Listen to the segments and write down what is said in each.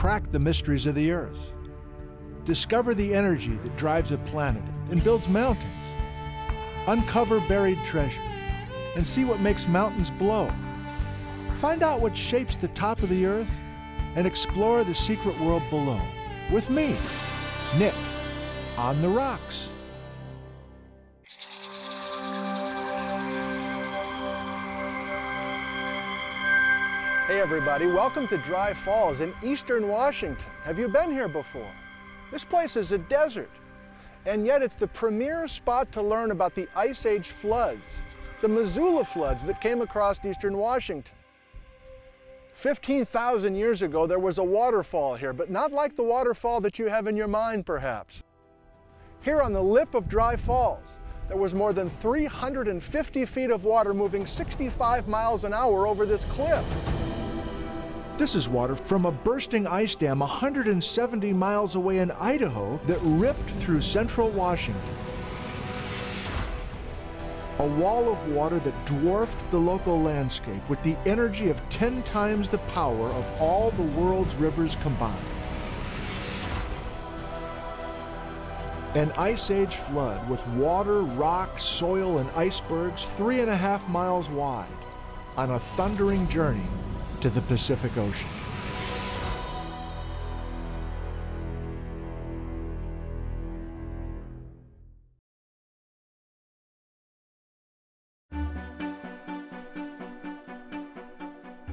crack the mysteries of the Earth. Discover the energy that drives a planet and builds mountains. Uncover buried treasure and see what makes mountains blow. Find out what shapes the top of the Earth and explore the secret world below. With me, Nick, on the Rocks. Hey everybody, welcome to Dry Falls in eastern Washington. Have you been here before? This place is a desert, and yet it's the premier spot to learn about the Ice Age floods, the Missoula floods that came across eastern Washington. 15,000 years ago, there was a waterfall here, but not like the waterfall that you have in your mind, perhaps. Here on the lip of Dry Falls, there was more than 350 feet of water moving 65 miles an hour over this cliff. This is water from a bursting ice dam 170 miles away in Idaho that ripped through central Washington. A wall of water that dwarfed the local landscape with the energy of 10 times the power of all the world's rivers combined. An Ice Age flood with water, rock, soil, and icebergs 3.5 miles wide on a thundering journey to the Pacific Ocean.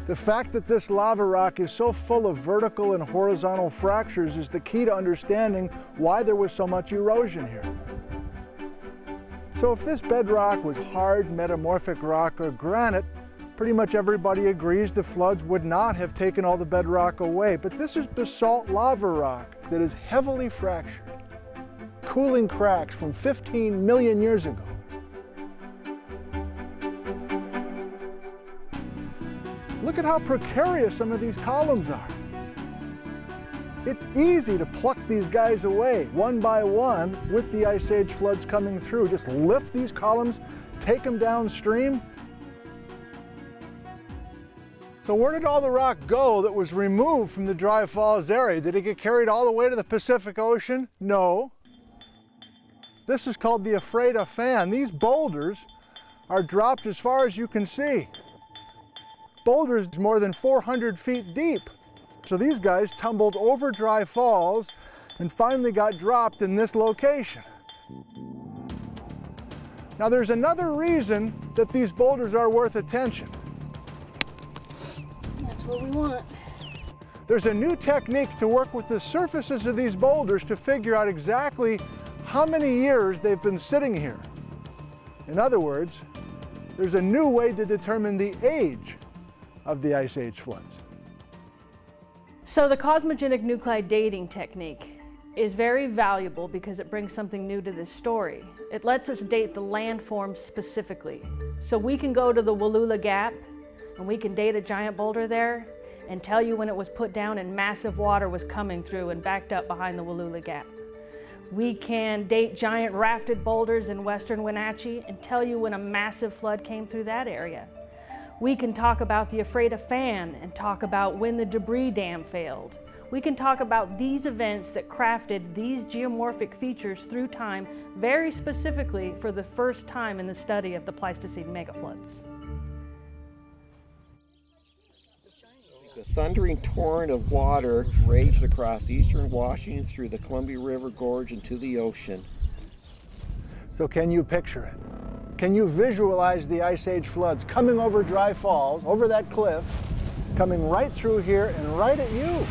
The fact that this lava rock is so full of vertical and horizontal fractures is the key to understanding why there was so much erosion here. So if this bedrock was hard metamorphic rock or granite, pretty much everybody agrees the floods would not have taken all the bedrock away, but this is basalt lava rock that is heavily fractured, cooling cracks from 15 million years ago. Look at how precarious some of these columns are. It's easy to pluck these guys away one by one with the Ice Age floods coming through. Just lift these columns, take them downstream. So where did all the rock go that was removed from the Dry Falls area? Did it get carried all the way to the Pacific Ocean? No. This is called the Ephrata Fan. These boulders are dropped as far as you can see. Boulders more than 400 feet deep. So these guys tumbled over Dry Falls and finally got dropped in this location. Now there's another reason that these boulders are worth attention. What we want. There's a new technique to work with the surfaces of these boulders to figure out exactly how many years they've been sitting here. In other words, there's a new way to determine the age of the Ice Age floods. So the cosmogenic nuclide dating technique is very valuable because it brings something new to this story. It lets us date the landform specifically. So we can go to the Wallula Gap and we can date a giant boulder there and tell you when it was put down and massive water was coming through and backed up behind the Wallula Gap. We can date giant rafted boulders in western Wenatchee and tell you when a massive flood came through that area. We can talk about the Ephrata Fan and talk about when the debris dam failed. We can talk about these events that crafted these geomorphic features through time very specifically for the first time in the study of the Pleistocene megafloods. The thundering torrent of water raged across eastern Washington through the Columbia River Gorge into the ocean. So can you picture it? Can you visualize the Ice Age floods coming over Dry Falls, over that cliff, coming right through here and right at you?